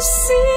see.